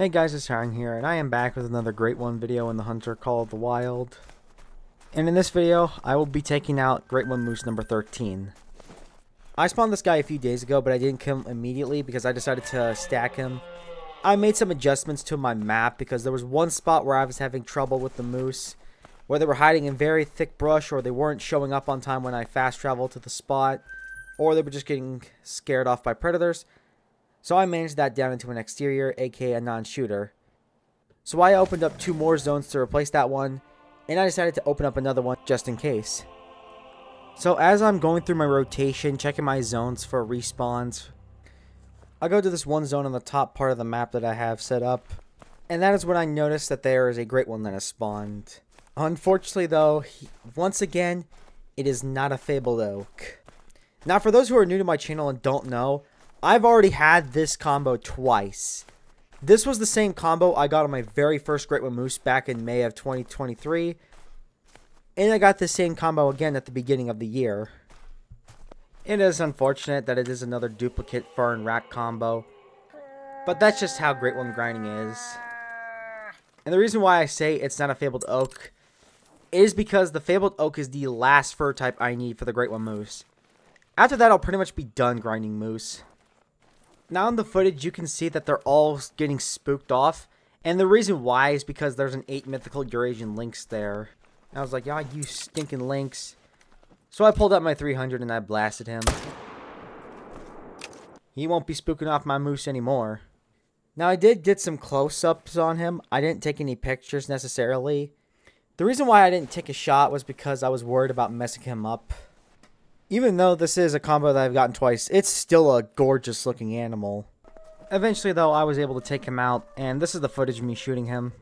Hey guys, it's Hang here, and I am back with another Great One video in The Hunter Call of the Wild. And in this video, I will be taking out Great One Moose number 13. I spawned this guy a few days ago, but I didn't kill him immediately because I decided to stack him. I made some adjustments to my map because there was one spot where I was having trouble with the moose, where they were hiding in very thick brush, or they weren't showing up on time when I fast traveled to the spot, or they were just getting scared off by predators. So I managed that down into an exterior, aka a non-shooter. So I opened up two more zones to replace that one, and I decided to open up another one just in case. So as I'm going through my rotation, checking my zones for respawns, I go to this one zone on the top part of the map that I have set up, and that is when I notice that there is a Great One that has spawned. Unfortunately though, once again, it is not a Fabled Oak. Now for those who are new to my channel and don't know, I've already had this combo twice. This was the same combo I got on my very first Great One Moose back in May of 2023. And I got the same combo again at the beginning of the year. It is unfortunate that it is another duplicate fur and rack combo, but that's just how Great One grinding is. And the reason why I say it's not a Fabled Oak is because the Fabled Oak is the last fur type I need for the Great One Moose. After that, I'll pretty much be done grinding moose. Now in the footage, you can see that they're all getting spooked off. And the reason why is because there's an 8 mythical Eurasian lynx there. And I was like, yeah, you stinking lynx. So I pulled out my 300 and I blasted him. He won't be spooking off my moose anymore. Now I did some close-ups on him. I didn't take any pictures necessarily. The reason why I didn't take a shot was because I was worried about messing him up. Even though this is a combo that I've gotten twice, it's still a gorgeous looking animal. Eventually though, I was able to take him out, and this is the footage of me shooting him.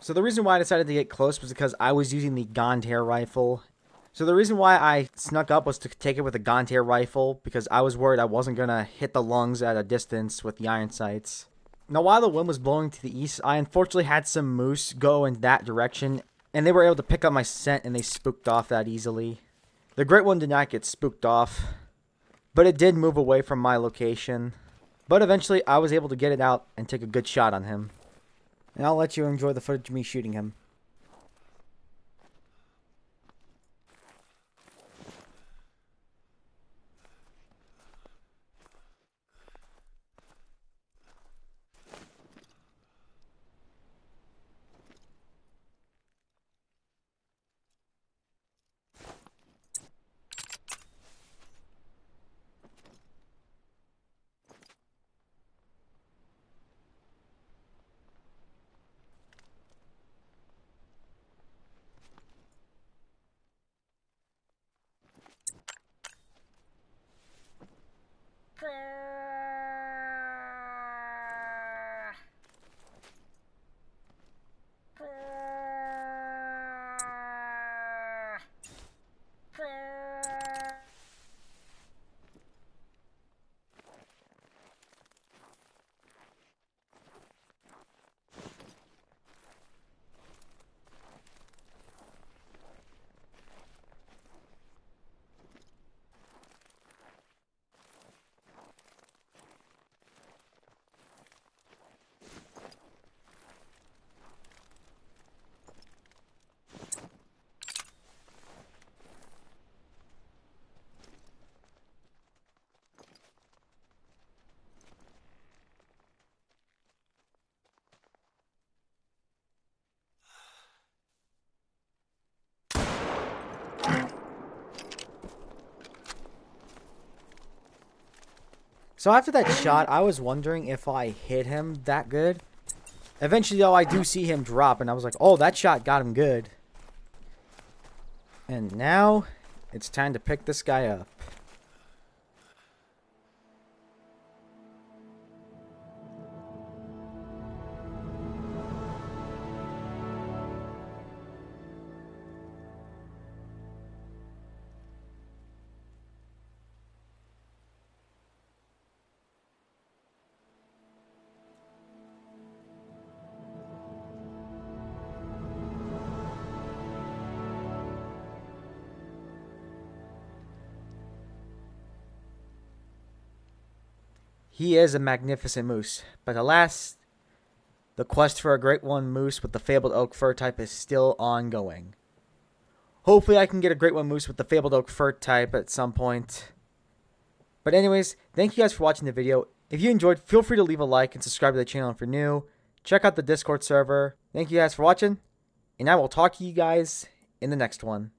So the reason why I decided to get close was because I was using the Gandhare Rifle. So the reason why I snuck up was to take it with a Gandhare Rifle, because I was worried I wasn't going to hit the lungs at a distance with the iron sights. Now while the wind was blowing to the east, I unfortunately had some moose go in that direction, and they were able to pick up my scent and they spooked off that easily. The Great One did not get spooked off, but it did move away from my location. But eventually, I was able to get it out and take a good shot on him. And I'll let you enjoy the footage of me shooting him. So after that shot, I was wondering if I hit him that good. Eventually, though, I do see him drop, and I was like, oh, that shot got him good. And now, it's time to pick this guy up. He is a magnificent moose, but alas, The quest for a Great One Moose with the Fabled Oak fur type is still ongoing. Hopefully I can get a Great One Moose with the Fabled Oak fur type at some point. But anyways, thank you guys for watching the video. If you enjoyed, feel free to leave a like and subscribe to the channel if you're new. Check out the Discord server. Thank you guys for watching, and I will talk to you guys in the next one.